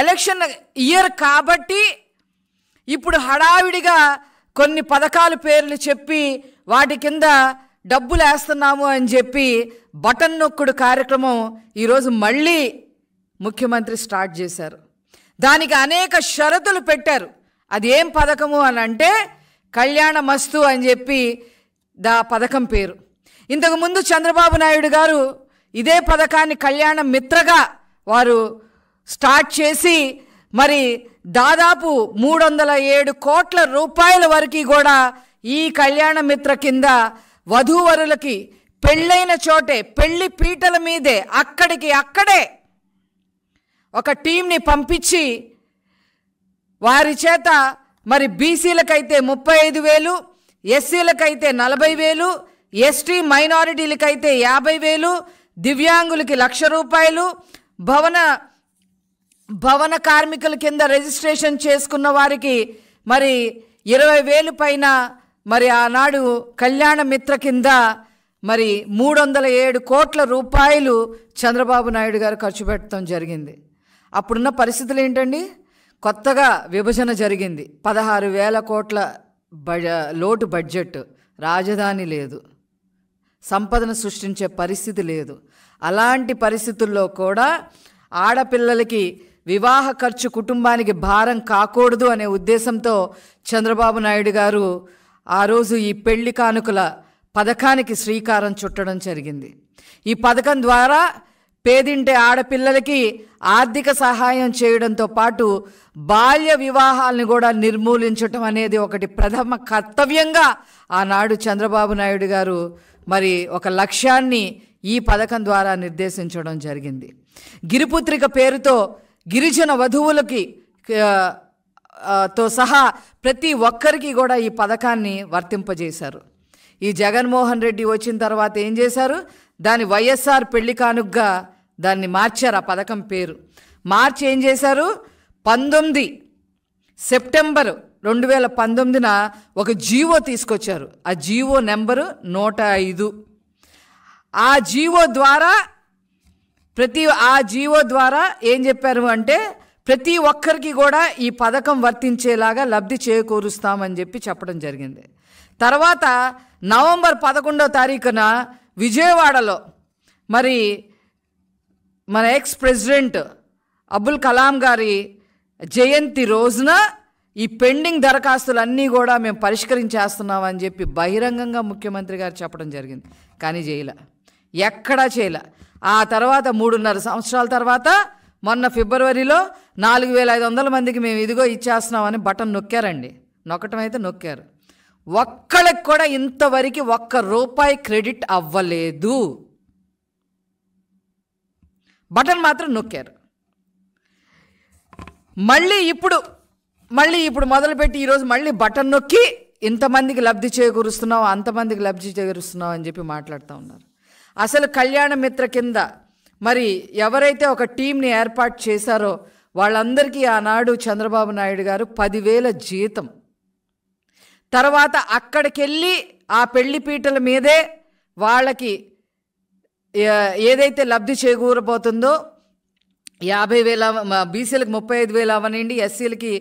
Election year కాబట్టి ఇప్పుడు హడావిడిగా కొన్ని పథకాల పేర్లు చెప్పి వాటి కింద డబ్బులు వేస్తున్నాము అని చెప్పి బటన్ నొక్కుడు కార్యక్రమం ఈ రోజు మళ్ళీ ముఖ్యమంత్రి స్టార్ట్ చేశారు. దానికి అనేక షరతులు పెట్టారు. అది ఏం పథకము అని అంటే కళ్యాణ మస్తు అని చెప్పి దా పథకం పేరు. ఇంతకు ముందు చంద్రబాబు నాయుడు గారు ఇదే పథకాన్ని కళ్యాణ మిత్రగా వారు స్టార్ట్ చేసి మరి దాదాపు 307 కోట్ల రూపాయల వరకు కూడా ఈ కళ్యాణ మిత్ర కింద వధూవరులకి పెళ్ళైన చోటే పెళ్లి పీటల మీదే అక్కడికి అక్కడే ఒక టీంని పంపించి వారి చేత మరి బీసీలకైతే 35,000, ఎస్సీలకైతే 40,000, ఎస్టీ మైనారిటీలకైతే 50,000, దివ్యాంగులకి 1,00,000 రూపాయలు, భవన కార్మికుల కింద రిజిస్ట్రేషన్ చేసుకున్న వారికి మరి 20,000 పైన మరి ఆనాడు కళ్యాణ మిత్ర కింద మరి 307 కోట్ల రూపాయలు చంద్రబాబు నాయుడు గారు ఖర్చు పెట్టడం జరిగింది. అప్పుడున్న పరిస్థితులు ఏంటండి, కొత్తగా విభజన జరిగింది. 16,000 కోట్ల లోటు బడ్జెట్, రాజధాని లేదు, సంపదను సృష్టించే పరిస్థితి లేదు. అలాంటి పరిస్థితుల్లో కూడా ఆడపిల్లలకి వివాహ ఖర్చు కుటుంబానికి భారం కాకూడదు అనే ఉద్దేశంతో చంద్రబాబు నాయుడు గారు ఆ రోజు ఈ పెళ్లి కానుకల పథకానికి శ్రీకారం చుట్టడం జరిగింది. ఈ పథకం ద్వారా పేదింటి ఆడపిల్లలకి ఆర్థిక సహాయం చేయడంతో పాటు బాల్య వివాహాలను కూడా నిర్మూలించటం అనేది ఒకటి ప్రథమ కర్తవ్యంగా ఆనాడు చంద్రబాబు నాయుడు గారు మరి ఒక లక్ష్యాన్ని ఈ పథకం ద్వారా నిర్దేశించడం జరిగింది. గిరిపుత్రిక పేరుతో గిరిజన వధువులకి తో సహా ప్రతి ఒక్కరికి కూడా ఈ పథకాన్ని వర్తింపజేశారు. ఈ జగన్మోహన్ రెడ్డి వచ్చిన తర్వాత ఏం చేశారు, దాని వైఎస్ఆర్ పెళ్లి కానుకగా దాన్ని మార్చారు. ఆ పథకం పేరు మార్చి ఏం చేశారు, 19 సెప్టెంబర్ 2019న ఒక జీవో తీసుకొచ్చారు. ఆ జీవో నెంబరు 105. ఆ జీవో ద్వారా ఏం చెప్పారు అంటే ప్రతి ఒక్కరికి కూడా ఈ పథకం వర్తించేలాగా లబ్ధి చేకూరుస్తామని చెప్పి చెప్పడం జరిగింది. తర్వాత నవంబర్ 11వ తారీఖున విజయవాడలో మరి మన ఎక్స్ ప్రెసిడెంట్ అబుల్ కలాం గారి జయంతి రోజున ఈ పెండింగ్ దరఖాస్తులన్నీ కూడా మేము పరిష్కరించేస్తున్నామని చెప్పి బహిరంగంగా ముఖ్యమంత్రి గారు చెప్పడం జరిగింది. కానీ ఎక్కడా చేయలే. ఆ తర్వాత 3.5 సంవత్సరాల తర్వాత మొన్న ఫిబ్రవరిలో 4,500 మందికి మేము ఇదిగో ఇచ్చేస్తున్నామని బటన్ నొక్కారండి. నొక్కారు. ఒక్కళ్ళకి కూడా ఇంతవరకు ₹1 క్రెడిట్ అవ్వలేదు. బటన్ మాత్రం నొక్కారు. మళ్ళీ ఇప్పుడు మొదలుపెట్టి ఈరోజు మళ్ళీ బటన్ నొక్కి ఇంతమందికి లబ్ధి చేకూరుస్తున్నాం, అంతమందికి లబ్ధి చేకూరుస్తున్నాం అని చెప్పి మాట్లాడుతూ ఉన్నారు. అసలు కళ్యాణ మిత్ర కింద మరి ఎవరైతే ఒక టీంని ఏర్పాటు చేశారో వాళ్ళందరికీ ఆనాడు చంద్రబాబు నాయుడు గారు 10,000 జీతం. తర్వాత అక్కడికెళ్ళి ఆ పెళ్లి పీటల మీదే వాళ్ళకి ఏదైతే లబ్ధి చేకూరబోతుందో 50,000, బీసీలకు 35,000 అవనండి, ఎస్సీలకి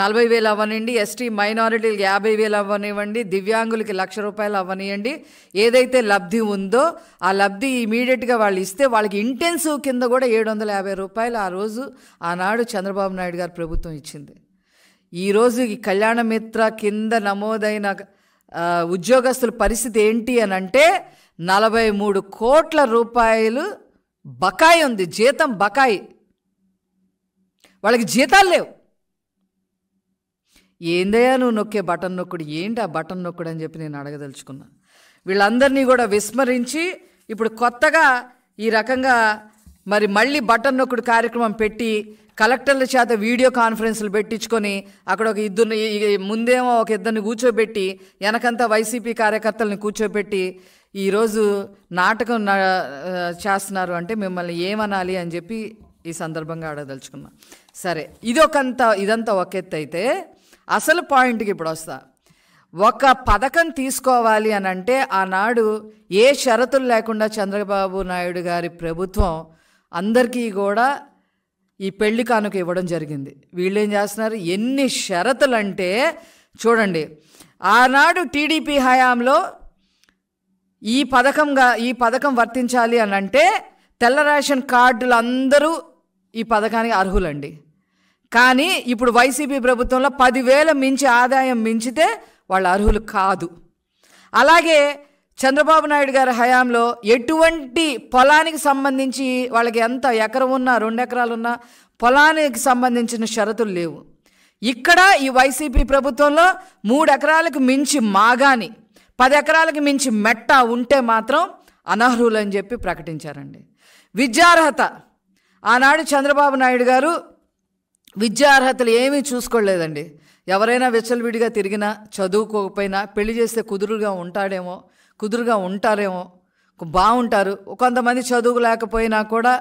40,000 అవ్వనివ్వండి, ఎస్టీ మైనారిటీలకి 50,000 అవ్వనివ్వండి, దివ్యాంగులకి 1,00,000 రూపాయలు అవ్వనివ్వండి, ఏదైతే లబ్ధి ఉందో ఆ లబ్ధి ఇమీడియట్గా వాళ్ళు ఇస్తే వాళ్ళకి ఇంటెన్సివ్ కింద కూడా ₹750 ఆ రోజు ఆనాడు చంద్రబాబు నాయుడు గారు ప్రభుత్వం ఇచ్చింది. ఈరోజు ఈ కళ్యాణ మిత్ర కింద నమోదైన ఉద్యోగస్తుల పరిస్థితి ఏంటి అని అంటే 43 కోట్ల రూపాయలు బకాయి ఉంది, జీతం బకాయి. వాళ్ళకి జీతాలు లేవు. ఏందయ్యా నువ్వు నొక్కే బటన్ నొక్కుడు, ఏంటి ఆ బటన్ నొక్కుడు అని చెప్పి నేను అడగదలుచుకున్నా. వీళ్ళందరినీ కూడా విస్మరించి ఇప్పుడు కొత్తగా ఈ రకంగా మరి మళ్ళీ బటన్ నొక్కుడు కార్యక్రమం పెట్టి కలెక్టర్ల చేత వీడియో కాన్ఫరెన్స్లు పెట్టించుకొని అక్కడ ఒక ముందేమో ఒక ఇద్దరిని కూర్చోబెట్టి వెనకంతా వైసీపీ కార్యకర్తలను కూర్చోబెట్టి ఈరోజు నాటకం చేస్తున్నారు అంటే మిమ్మల్ని ఏమనాలి అని చెప్పి ఈ సందర్భంగా అడగదలుచుకున్నా. సరే, ఇదంతా ఒక ఎత్తు అయితే అసలు పాయింట్కి ఇప్పుడు వస్తా. ఒక పథకం తీసుకోవాలి అని అంటే ఆనాడు ఏ షరతులు లేకుండా చంద్రబాబు నాయుడు గారి ప్రభుత్వం అందరికీ కూడా ఈ పెళ్లి కానుక ఇవ్వడం జరిగింది. వీళ్ళు ఏం చేస్తున్నారు, ఎన్ని షరతులంటే చూడండి. ఆనాడు టీడీపీ హయాంలో ఈ పథకం వర్తించాలి అని అంటే తెల్ల రేషన్ కార్డులు అందరూ ఈ పథకానికి అర్హులండి. కానీ ఇప్పుడు వైసీపీ ప్రభుత్వంలో 10,000 మించి ఆదాయం మించితే వాళ్ళు అర్హులు కాదు. అలాగే చంద్రబాబు నాయుడు గారి హయాంలో ఎటువంటి పొలానికి సంబంధించి వాళ్ళకి ఎంత ఎకరం ఉన్నా 2 ఎకరాలు ఉన్నా పొలానికి సంబంధించిన షరతులు లేవు. ఇక్కడ ఈ వైసీపీ ప్రభుత్వంలో 3 ఎకరాలకు మించి మాగాని 10 ఎకరాలకు మించి మెట్ట ఉంటే మాత్రం అనర్హులు అని చెప్పి ప్రకటించారండి. విద్యార్హత ఆనాడు చంద్రబాబు నాయుడు గారు విద్యార్హతలు ఏమీ చూసుకోలేదండి. ఎవరైనా విచ్చలవిడిగా తిరిగినా చదువుకోకపోయినా పెళ్లి చేస్తే కుదురుగా ఉంటారేమో బాగుంటారు. కొంతమంది చదువు లేకపోయినా కూడా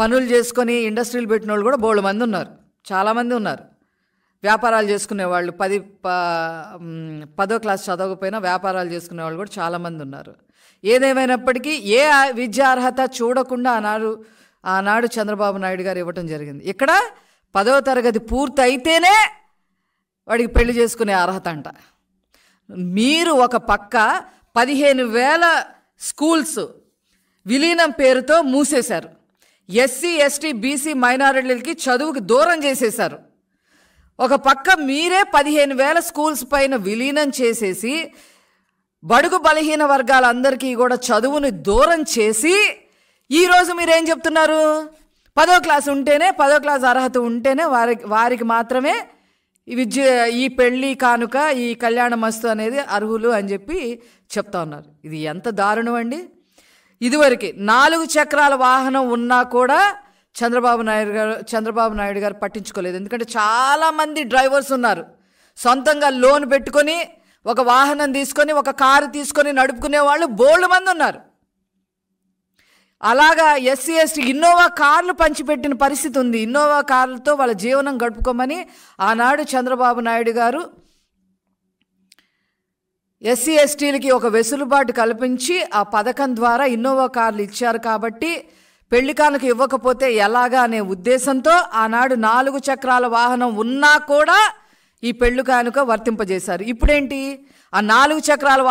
పనులు చేసుకొని ఇండస్ట్రీలు పెట్టిన వాళ్ళు కూడా బోళ్ళు మంది ఉన్నారు, చాలామంది ఉన్నారు. వ్యాపారాలు చేసుకునేవాళ్ళు 10వ క్లాస్ చదవకపోయినా వ్యాపారాలు చేసుకునేవాళ్ళు కూడా చాలామంది ఉన్నారు. ఏదేమైనప్పటికీ ఏ విద్యార్హత చూడకుండా ఆనాడు చంద్రబాబు నాయుడు గారు ఇవ్వటం జరిగింది. ఇక్కడ 10వ తరగతి పూర్తయితేనే వాడికి పెళ్లి చేసుకునే అర్హత అంట. మీరు ఒక పక్క 15,000 స్కూల్స్ విలీనం పేరుతో మూసేశారు. ఎస్సీ ఎస్టీ బీసీ మైనారిటీలకి చదువుకి దూరం చేసేశారు. ఒక పక్క మీరే 15,000 స్కూల్స్ పైన విలీనం చేసేసి బడుగు బలహీన వర్గాలందరికీ కూడా చదువుని దూరం చేసి ఈరోజు మీరేం చెప్తున్నారు, 10వ క్లాస్ అర్హత ఉంటేనే వారికి మాత్రమే ఈ పెళ్ళి కానుక ఈ కళ్యాణ మస్తు అనేది అర్హులు అని చెప్పి చెప్తా ఉన్నారు. ఇది ఎంత దారుణం అండి. ఇదివరకు 4 చక్రాల వాహనం ఉన్నా కూడా చంద్రబాబు నాయుడు గారు పట్టించుకోలేదు. ఎందుకంటే చాలామంది డ్రైవర్స్ ఉన్నారు, సొంతంగా లోన్ పెట్టుకొని ఒక వాహనం తీసుకొని ఒక కారు తీసుకొని నడుపుకునే వాళ్ళు బోల్డ్ మంది ఉన్నారు. అలాగా ఎస్సీ ఎస్టీ ఇన్నోవా కార్లు పంచిపెట్టిన పరిస్థితి ఉంది. ఇన్నోవా కార్లతో వాళ్ళ జీవనం గడుపుకోమని ఆనాడు చంద్రబాబు నాయుడు గారు ఎస్సీ ఎస్టీలకి ఒక వెసులుబాటు కల్పించి ఆ పథకం ద్వారా ఇన్నోవా కార్లు ఇచ్చారు. కాబట్టి పెళ్లి కానుక ఇవ్వకపోతే ఎలాగా అనే ఉద్దేశంతో ఆనాడు 4 చక్రాల వాహనం ఉన్నా కూడా ఈ పెళ్లి కానుక వర్తింపజేశారు. ఇప్పుడేంటి, ఆ 4 చక్రాల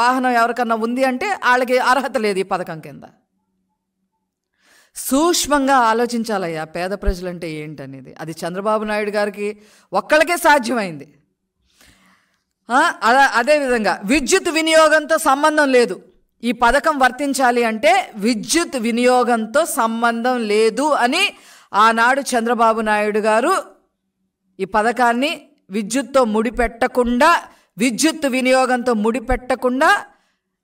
వాహనం ఎవరికన్నా ఉంది అంటే వాళ్ళకి అర్హత లేదు ఈ పథకం కింద. సూక్ష్మంగా ఆలోచించాలయ్యా పేద ప్రజలంటే ఏంటనేది. అది చంద్రబాబు నాయుడు గారికి ఒక్కళ్ళకే సాధ్యమైంది. అదేవిధంగా విద్యుత్ వినియోగంతో సంబంధం లేదు. ఈ పథకం వర్తించాలి అంటే విద్యుత్ వినియోగంతో సంబంధం లేదు అని ఆనాడు చంద్రబాబు నాయుడు గారు ఈ పథకాన్ని విద్యుత్తో ముడిపెట్టకుండా విద్యుత్ వినియోగంతో ముడిపెట్టకుండా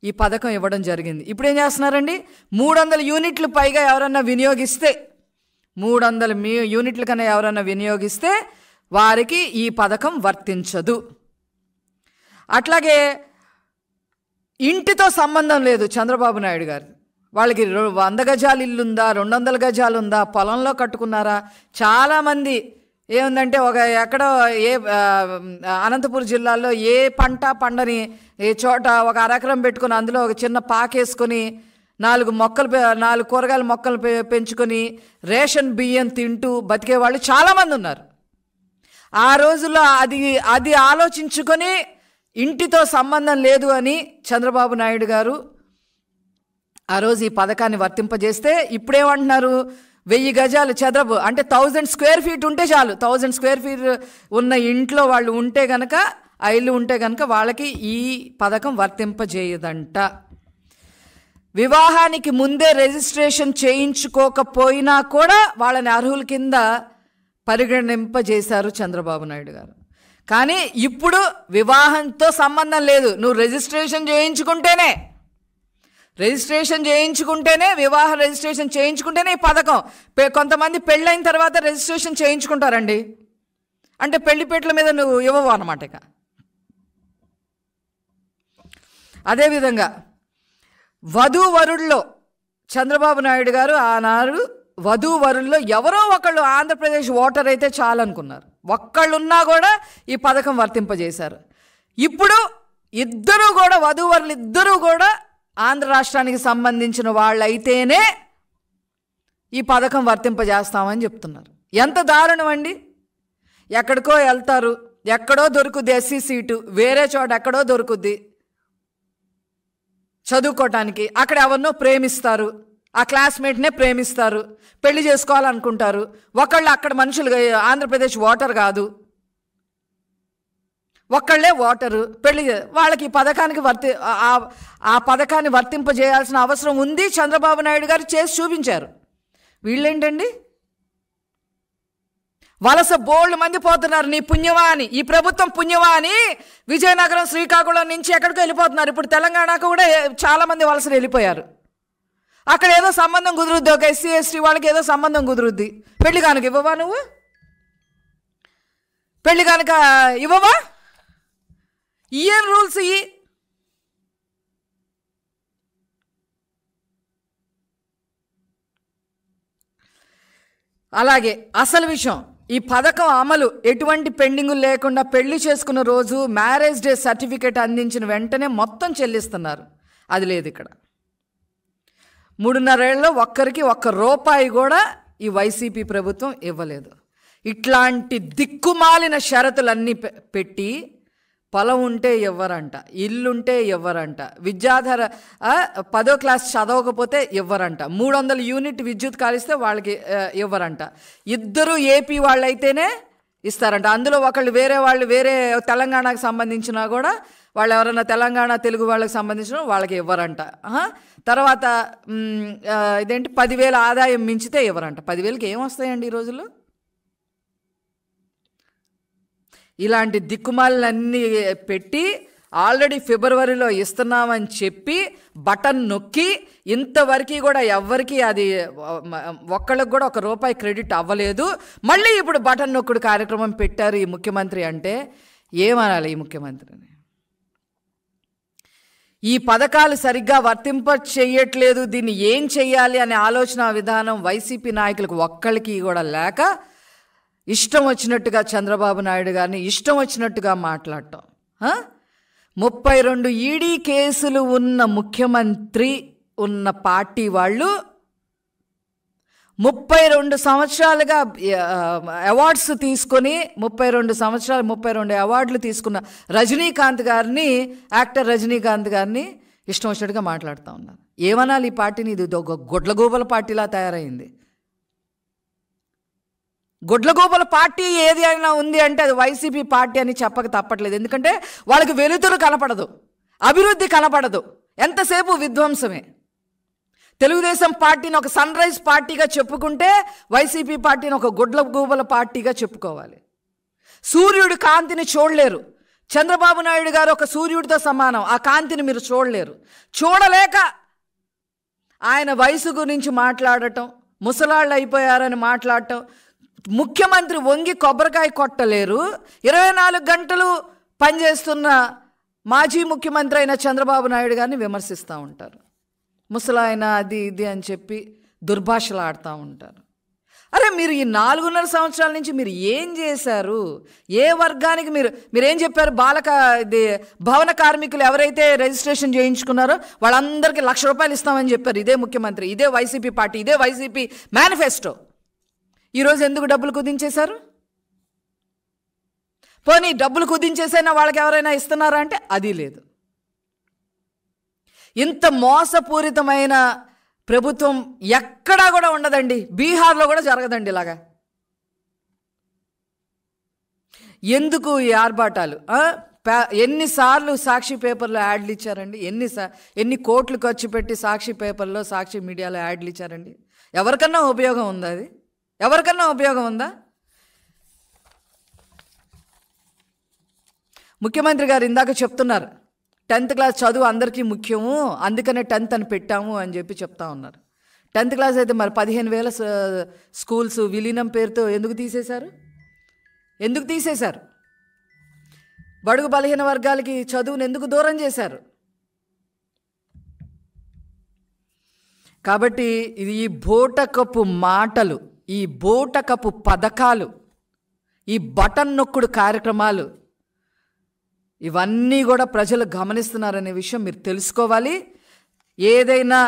ఈ పథకం ఇవ్వడం జరిగింది. ఇప్పుడు ఏం చేస్తున్నారండి, 300 యూనిట్లు పైగా ఎవరన్నా వినియోగిస్తే 300 యూనిట్ల కన్నా ఎవరన్నా వినియోగిస్తే వారికి ఈ పథకం వర్తించదు. అట్లాగే ఇంటితో సంబంధం లేదు చంద్రబాబు నాయుడు గారు. వాళ్ళకి 100 గజాలు ఇల్లుందా, 200 గజాలు ఉందా, పొలంలో కట్టుకున్నారా? చాలామంది ఏముందంటే అనంతపురం జిల్లాలో ఏ పంట పండని ఏ చోట ఒక 1 ఎకరం పెట్టుకుని అందులో ఒక చిన్న పాకేసుకొని 4 కూరగాయల మొక్కలు పెంచుకొని రేషన్ బియ్యం తింటూ బతికేవాళ్ళు చాలామంది ఉన్నారు. ఆ రోజుల్లో అది ఆలోచించుకొని ఇంటితో సంబంధం లేదు అని చంద్రబాబు నాయుడు గారు ఆ రోజు ఈ పథకాన్ని వర్తింపజేస్తే ఇప్పుడేమంటున్నారు, 1000 గజాలు చదరపు అంటే 1000 స్క్వేర్ ఫీట్ ఉంటే చాలు, 1000 స్క్వేర్ ఫీట్ ఉన్న ఇంట్లో వాళ్ళు ఉంటే కనుక ఆ ఇల్లు ఉంటే కనుక వాళ్ళకి ఈ పథకం వర్తింపజేయదంట. వివాహానికి ముందే రిజిస్ట్రేషన్ చేయించుకోకపోయినా కూడా వాళ్ళని అర్హుల కింద పరిగణింపజేశారు చంద్రబాబు నాయుడు గారు. కానీ ఇప్పుడు వివాహంతో సంబంధం లేదు, నువ్వు రిజిస్ట్రేషన్ చేయించుకుంటేనే వివాహ రిజిస్ట్రేషన్ చేయించుకుంటేనే ఈ పథకం. కొంతమంది పెళ్ళైన తర్వాత రిజిస్ట్రేషన్ చేయించుకుంటారండి, అంటే పెళ్లిపేటల మీద నువ్వు ఇవ్వవు అన్నమాట. ఇక అదేవిధంగా వధూవరుల్లో చంద్రబాబు నాయుడు గారు ఆనాడు వధూవరుల్లో ఎవరో ఒకళ్ళు ఆంధ్రప్రదేశ్ ఓటర్ అయితే చాలనుకున్నారు. ఒక్కళ్ళున్నా కూడా ఈ పథకం వర్తింపజేశారు. ఇప్పుడు ఇద్దరూ కూడా వధూవరులు ఇద్దరూ కూడా ఆంధ్ర రాష్ట్రానికి సంబంధించిన వాళ్ళైతేనే ఈ పథకం వర్తింపజేస్తామని చెప్తున్నారు. ఎంత దారుణమండి. ఎక్కడికో వెళ్తారు, ఎక్కడో దొరుకుద్ది ఎస్సీ సీటు, వేరే చోట ఎక్కడో దొరుకుద్ది చదువుకోవటానికి, అక్కడ ఎవరినో ప్రేమిస్తారు, ఆ క్లాస్మేట్నే ప్రేమిస్తారు, పెళ్లి చేసుకోవాలనుకుంటారు. ఒకళ్ళు అక్కడ మనుషులు ఆంధ్రప్రదేశ్ ఓటర్ కాదు, ఒక్కళ్ళే ఓటరు, పెళ్లి వాళ్ళకి ఈ పథకానికి ఆ పథకాన్ని వర్తింపజేయాల్సిన అవసరం ఉంది. చంద్రబాబు నాయుడు గారు చేసి చూపించారు. వీళ్ళేంటండి వలస బోల్డ్ మంది పోతున్నారు. నీ పుణ్యమా అని, ఈ ప్రభుత్వం పుణ్యమా అని విజయనగరం శ్రీకాకుళం నుంచి ఎక్కడికో వెళ్ళిపోతున్నారు. ఇప్పుడు తెలంగాణకు కూడా చాలామంది వలసలు వెళ్ళిపోయారు. అక్కడ ఏదో సంబంధం కుదురుద్ది, ఒక ఎస్సీ ఎస్టీ వాళ్ళకి ఏదో సంబంధం కుదురుద్ది, పెళ్లి కానుక ఇవ్వవా నువ్వు? పెళ్లి కానుక ఇవ్వవా? ఏం రూల్స్ ఇవి? అలాగే అసలు విషయం, ఈ పథకం అమలు ఎటువంటి పెండింగ్ లేకుండా పెళ్లి చేసుకున్న రోజు మ్యారేజ్ డే సర్టిఫికేట్ అందించిన వెంటనే మొత్తం చెల్లిస్తున్నారు. అది లేదు ఇక్కడ. 3.5 ఏళ్లలో ఒక్కరికి ఒక్క రూపాయి కూడా ఈ వైసీపీ ప్రభుత్వం ఇవ్వలేదు. ఇట్లాంటి దిక్కుమాలిన షరతులన్నీ పెట్టి పొలం ఉంటే ఇవ్వరంట, ఇల్లుంటే ఇవ్వరంట, విద్యాధర 10వ క్లాస్ చదవకపోతే ఇవ్వరంట, 300 యూనిట్ విద్యుత్ కాలిస్తే వాళ్ళకి ఇవ్వరంట, 2 ఏపీ వాళ్ళైతేనే ఇస్తారంట. అందులో ఒకళ్ళు వేరే వాళ్ళు, వేరే తెలంగాణకు సంబంధించినా కూడా వాళ్ళు ఎవరైనా తెలంగాణ తెలుగు వాళ్ళకి సంబంధించిన వాళ్ళకి ఇవ్వరంట. తర్వాత ఇదేంటి 10,000 ఆదాయం మించితే ఇవ్వరంట. 10,000కి ఏమొస్తాయండి ఈ రోజుల్లో? ఇలాంటి దిక్కుమాలన్నీ పెట్టి ఆల్రెడీ ఫిబ్రవరిలో ఇస్తున్నామని చెప్పి బటన్ నొక్కి ఇంతవరకు కూడా ఎవ్వరికి అది ఒక్కళ్ళకి కూడా ఒక రూపాయి క్రెడిట్ అవ్వలేదు. మళ్ళీ ఇప్పుడు బటన్ నొక్కుడు కార్యక్రమం పెట్టారు ఈ ముఖ్యమంత్రి అంటే ఏమనాలి ఈ ముఖ్యమంత్రిని? ఈ పథకాలు సరిగ్గా వర్తింప చేయట్లేదు, దీన్ని ఏం చెయ్యాలి అనే ఆలోచన విధానం వైసీపీ నాయకులకు ఒక్కళ్ళకి కూడా లేక ఇష్టం వచ్చినట్టుగా చంద్రబాబు నాయుడు గారిని ఇష్టం వచ్చినట్టుగా మాట్లాడటం. 32 ఈడీ కేసులు ఉన్న ముఖ్యమంత్రి ఉన్న పార్టీ వాళ్ళు 32 సంవత్సరాలుగా అవార్డ్స్ తీసుకొని 32 అవార్డులు తీసుకున్న రజనీకాంత్ గారిని, యాక్టర్ రజనీకాంత్ గారిని ఇష్టం వచ్చినట్టుగా మాట్లాడుతూ ఉన్నారు. ఏమనాలి ఈ పార్టీని? ఇది ఒక గొడ్లగూబల పార్టీలా తయారైంది. గొడ్లగూబల పార్టీ ఏది అయినా ఉంది అంటే అది వైసీపీ పార్టీ అని చెప్పక తప్పట్లేదు. ఎందుకంటే వాళ్ళకి వెలుతురు కనపడదు, అభివృద్ధి కనపడదు, ఎంతసేపు విధ్వంసమే. తెలుగుదేశం పార్టీని ఒక సన్ రైజ్ పార్టీగా చెప్పుకుంటే వైసీపీ పార్టీని ఒక గొడ్లగూబల పార్టీగా చెప్పుకోవాలి. సూర్యుడి కాంతిని చూడలేరు. చంద్రబాబు నాయుడు గారు ఒక సూర్యుడితో సమానం. ఆ కాంతిని మీరు చూడలేరు. చూడలేక ఆయన వయసు గురించి మాట్లాడటం, ముసలాళ్ళు అయిపోయారని మాట్లాడటం, ముఖ్యమంత్రి వంగి కొబ్బరికాయ కొట్టలేరు. 24 గంటలు పనిచేస్తున్న మాజీ ముఖ్యమంత్రి అయిన చంద్రబాబు నాయుడు గారిని విమర్శిస్తూ ఉంటారు. ముసలాయన అది ఇది అని చెప్పి దుర్భాషలు ఆడుతూ ఉంటారు. అరే మీరు ఈ 4.5 సంవత్సరాల నుంచి మీరు ఏం చేశారు? ఏ వర్గానికి మీరేం చెప్పారు? భవన కార్మికులు ఎవరైతే రిజిస్ట్రేషన్ చేయించుకున్నారో వాళ్ళందరికీ 1,00,000 రూపాయలు ఇస్తామని చెప్పారు. ఇదే ముఖ్యమంత్రి, ఇదే వైసీపీ పార్టీ, ఇదే వైసీపీ మేనిఫెస్టో. ఈరోజు ఎందుకు డబ్బులు కుదించేశారు? పోనీ డబ్బులు కుదించేసైనా వాళ్ళకి ఎవరైనా ఇస్తున్నారా అంటే అది లేదు. ఇంత మోసపూరితమైన ప్రభుత్వం ఎక్కడా కూడా ఉండదండి. బీహార్లో కూడా జరగదండి ఇలాగా. ఎందుకు ఈ ఆర్భాటాలు? ఎన్నిసార్లు సాక్షి పేపర్లో యాడ్లు ఇచ్చారండి? ఎన్ని కోట్లు ఖర్చు పెట్టి సాక్షి పేపర్లో, సాక్షి మీడియాలో యాడ్లు ఇచ్చారండి? ఎవరికన్నా ఉపయోగం ఉందా? అది ఎవరికన్నా ఉపయోగం ఉందా? ముఖ్యమంత్రి గారు ఇందాక చెప్తున్నారు 10వ క్లాస్ చదువు అందరికీ ముఖ్యము, అందుకనే 10th అని పెట్టాము అని చెప్పి చెప్తా ఉన్నారు. 10వ క్లాస్ అయితే మరి 15,000 స్కూల్స్ విలీనం పేరుతో ఎందుకు తీసేశారు? బడుగు బలహీన వర్గాలకి చదువును ఎందుకు దూరం చేశారు? కాబట్టి ఇది ఈ బోటకపు మాటలు, ఈ బోటకపు పథకాలు, ఈ బటన్ నొక్కుడు కార్యక్రమాలు, ఇవన్నీ కూడా ప్రజలు గమనిస్తున్నారనే విషయం మీరు తెలుసుకోవాలి. ఏదైనా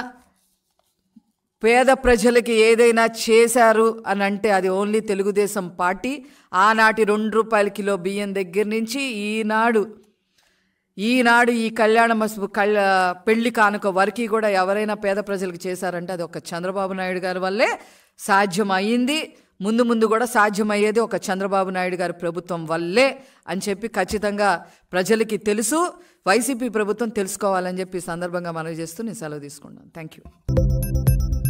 పేద ప్రజలకి ఏదైనా చేశారు అని అంటే అది ఓన్లీ తెలుగుదేశం పార్టీ. ఆనాటి 2 రూపాయల కిలో బియ్యం దగ్గర నుంచి ఈనాడు ఈ కళ్యాణమస్తు పెళ్లి కానుక వరకు కూడా ఎవరైనా పేద ప్రజలకు చేశారంటే అది ఒక చంద్రబాబు నాయుడు గారి వల్లే సాధ్యమైంది. ముందు ముందు కూడా సాధ్యమయ్యేది ఒక చంద్రబాబు నాయుడు గారి ప్రభుత్వం వల్లే అని చెప్పి ఖచ్చితంగా ప్రజలకి తెలుసు. వైసీపీ ప్రభుత్వం తెలుసుకోవాలని చెప్పి సందర్భంగా మనవి చేస్తూ నేను సెలవు తీసుకున్నాను. Thank you.